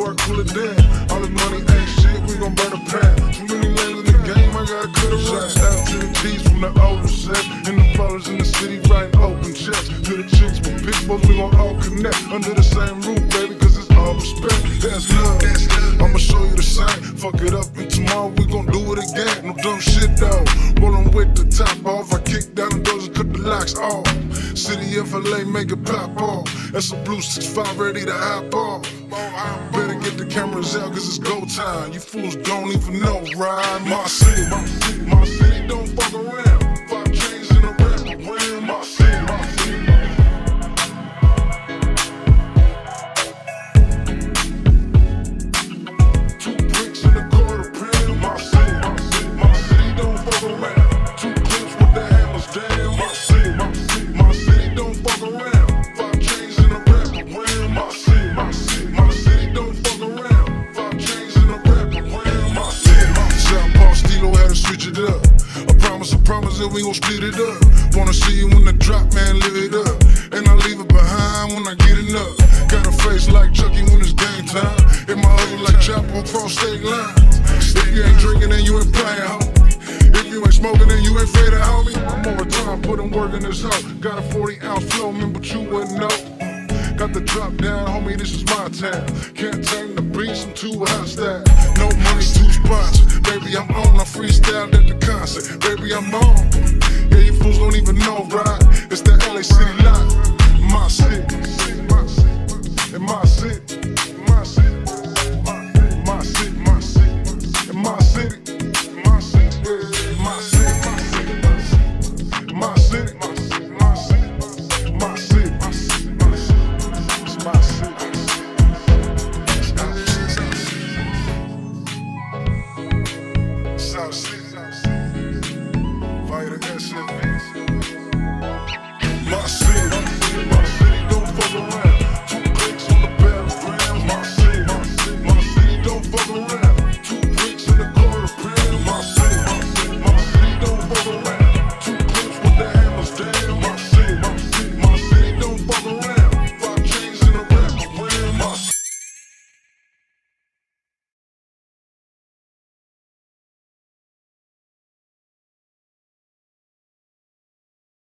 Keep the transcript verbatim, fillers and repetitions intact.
before I cool it down. All this money ain't shit, we gon' burn a pound. Too many lanes in the game, I gotta cut a round. Out to the G's from the overset, and the ballers in the city writing open checks. To the chicks with big boys, we gon' all connect under the same roof, baby, cause it's all respect. That's love, that's love. I'ma show you the same. Fuck it up, and tomorrow we gon' do it again. No dumb shit though. Rollin' with the top off, I kick down the doors and cut the locks off. City F L A, make it pop off. That's a blue six five ready to hop off. Better get the cameras out, cause it's go time. You fools don't even know rhyme. My city, my city, my city don't fuck around. Five chains in a rap, I win. My city, my city. Two bricks in a quarter pound. My city, my city, my city don't fuck around. Two clips with the hammers down. My city, my city, my city don't fuck around. Five chains in a rap, I win. My city, my city. We gon' split it up. Wanna see you when I drop, man, live it up. And I leave it behind when I get enough. Got a face like Chucky when it's game time. In my hood like Chapo cross state lines. If you ain't drinking, then you ain't playing, homie. If you ain't smoking, then you ain't faded, homie. I'm over time, putting work in this house. Got a forty ounce flow, man, but you wouldn't know. Got the drop down, homie, this is my time. Can't tame the beast, I'm too hostile. No money, two spots. Baby, I'm on, I freestyle at the concert. Baby, I'm on. Yeah, you fools don't even know, right? It's the L A City lot. My city, my city, and my city.